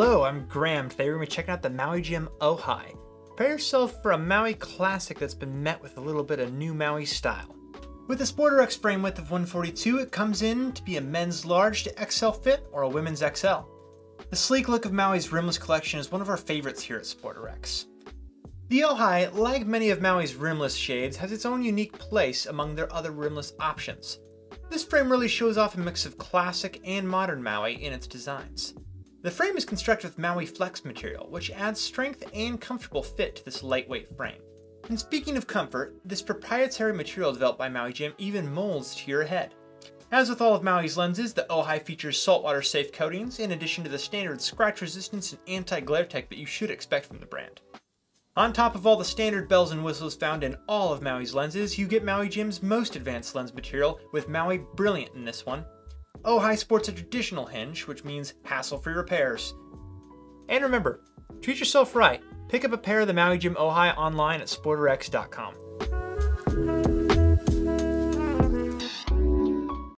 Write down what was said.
Hello, I'm Graham. Today we're going to be checking out the Maui Jim Ohai. Prepare yourself for a Maui classic that's been met with a little bit of new Maui style. With a SportRx frame width of 142, it comes in to be a men's large to XL fit or a women's XL. The sleek look of Maui's rimless collection is one of our favorites here at SportRx. The Ohai, like many of Maui's rimless shades, has its own unique place among their other rimless options. This frame really shows off a mix of classic and modern Maui in its designs. The frame is constructed with Maui Flex material, which adds strength and comfortable fit to this lightweight frame. And speaking of comfort, this proprietary material developed by Maui Jim even molds to your head. As with all of Maui's lenses, the Ohai features saltwater safe coatings in addition to the standard scratch resistance and anti-glare tech that you should expect from the brand. On top of all the standard bells and whistles found in all of Maui's lenses, you get Maui Jim's most advanced lens material with Maui Brilliant in this one. Ohai sports a traditional hinge, which means hassle-free repairs. And remember, treat yourself right. Pick up a pair of the Maui Jim Ohai online at SportRx.com.